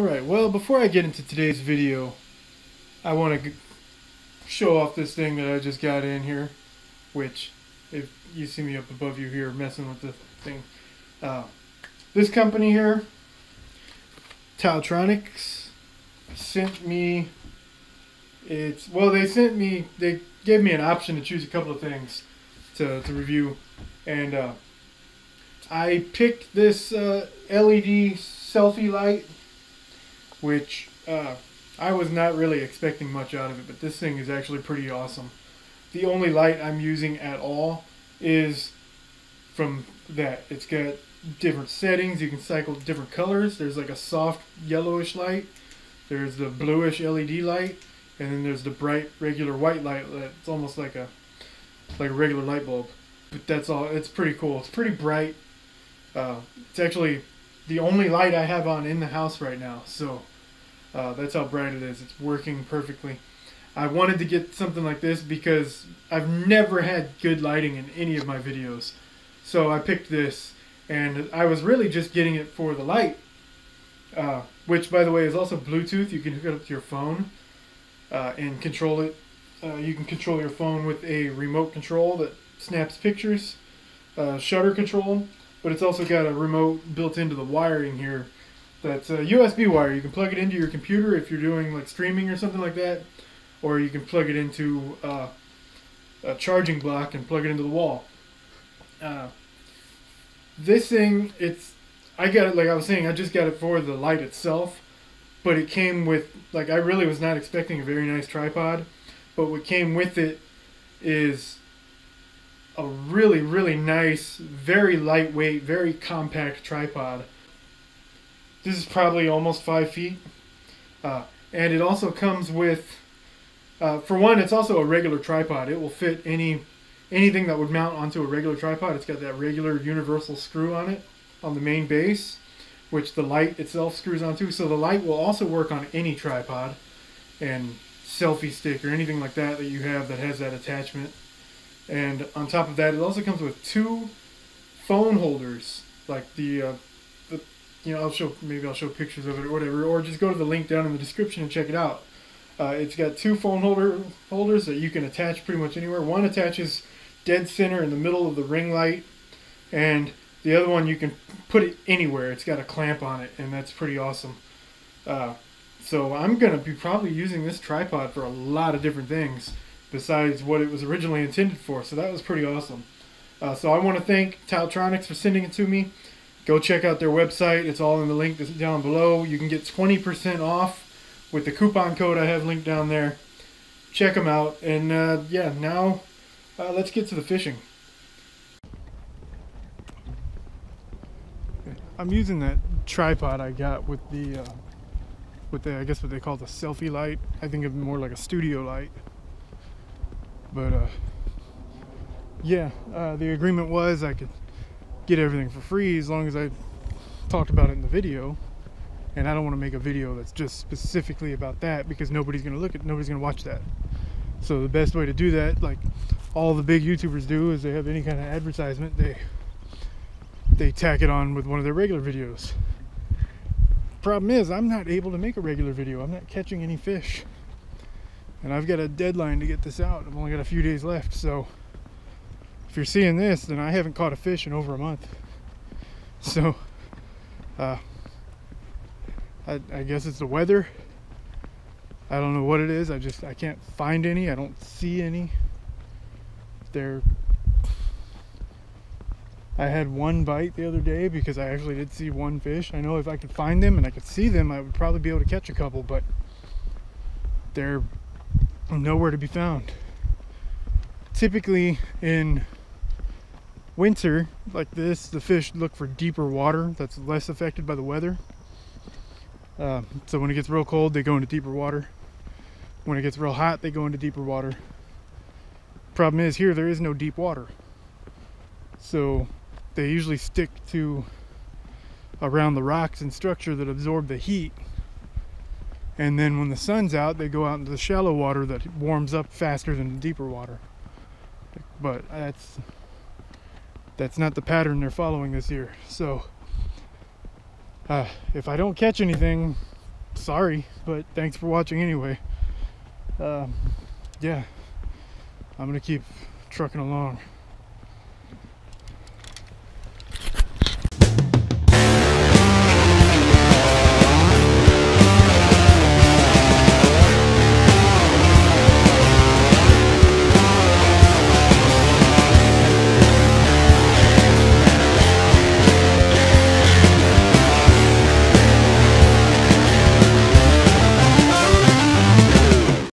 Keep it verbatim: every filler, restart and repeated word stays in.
Alright, well, before I get into today's video, I want to show off this thing that I just got in here, which, if you see me up above you here messing with the thing, uh, this company here, Taotronics, sent me, it's, well, they sent me, they gave me an option to choose a couple of things to, to review, and uh, I picked this uh, L E D selfie light, which uh, I was not really expecting much out of it, but this thing is actually pretty awesome. The only light I'm using at all is from that. It's got different settings. You can cycle different colors. There's like a soft yellowish light. There's the bluish L E D light, and then there's the bright regular white light. It's almost like a like a regular light bulb. But that's all. It's pretty cool. It's pretty bright. Uh, it's actually the only light I have on in the house right now. So. Uh, that's how bright it is. It's working perfectly. I wanted to get something like this because I've never had good lighting in any of my videos. So I picked this, and I was really just getting it for the light, uh, which, by the way, is also Bluetooth. You can hook it up to your phone uh, and control it. Uh, you can control your phone with a remote control that snaps pictures, uh, shutter control, but it's also got a remote built into the wiring here. That's a U S B wire. You can plug it into your computer if you're doing like streaming or something like that, or you can plug it into uh, a charging block and plug it into the wall. Uh, this thing, it's I got it like I was saying. I just got it for the light itself, but it came with like I really was not expecting a very nice tripod, but what came with it is a really really nice, very lightweight, very compact tripod. This is probably almost five feet. Uh, and it also comes with, uh, for one, it's also a regular tripod. It will fit any anything that would mount onto a regular tripod. It's got that regular universal screw on it, on the main base, which the light itself screws onto. So the light will also work on any tripod and selfie stick or anything like that that you have that has that attachment. And on top of that, it also comes with two phone holders, like the... Uh, You know, I'll show maybe I'll show pictures of it or whatever, or just go to the link down in the description and check it out. Uh, it's got two phone holder holders that you can attach pretty much anywhere. One attaches dead center in the middle of the ring light, and the other one you can put it anywhere. It's got a clamp on it, and that's pretty awesome. Uh, so I'm gonna be probably using this tripod for a lot of different things besides what it was originally intended for. So that was pretty awesome. Uh, so I want to thank Taotronics for sending it to me. Go check out their website. It's all in the link that's down below. You can get twenty percent off with the coupon code I have linked down there. Check them out. And uh, yeah, now uh, let's get to the fishing. I'm using that tripod I got with the, uh, with the I guess what they call the selfie light. I think of it more like a studio light. But uh, yeah, uh, the agreement was I could get everything for free as long as I talked about it in the video, and I don't want to make a video that's just specifically about that because nobody's gonna look at nobody's gonna watch that. So the best way to do that, like all the big YouTubers do, is they have any kind of advertisement, they they tack it on with one of their regular videos. Problem is, I'm not able to make a regular video. I'm not catching any fish, and I've got a deadline to get this out. I've only got a few days left, so if you're seeing this, then I haven't caught a fish in over a month. So, uh, I, I guess it's the weather. I don't know what it is. I just, I can't find any. I don't see any. There, I had one bite the other day because I actually did see one fish. I know if I could find them and I could see them, I would probably be able to catch a couple, but they're nowhere to be found. Typically in winter like this, the fish look for deeper water that's less affected by the weather. Uh, so when it gets real cold, they go into deeper water. When it gets real hot, they go into deeper water. Problem is, here there is no deep water, so they usually stick to around the rocks and structure that absorb the heat, and then when the sun's out, they go out into the shallow water that warms up faster than the deeper water. But that's that's not the pattern they're following this year. So uh, if I don't catch anything, sorry, but thanks for watching anyway. Um, yeah, I'm gonna keep trucking along.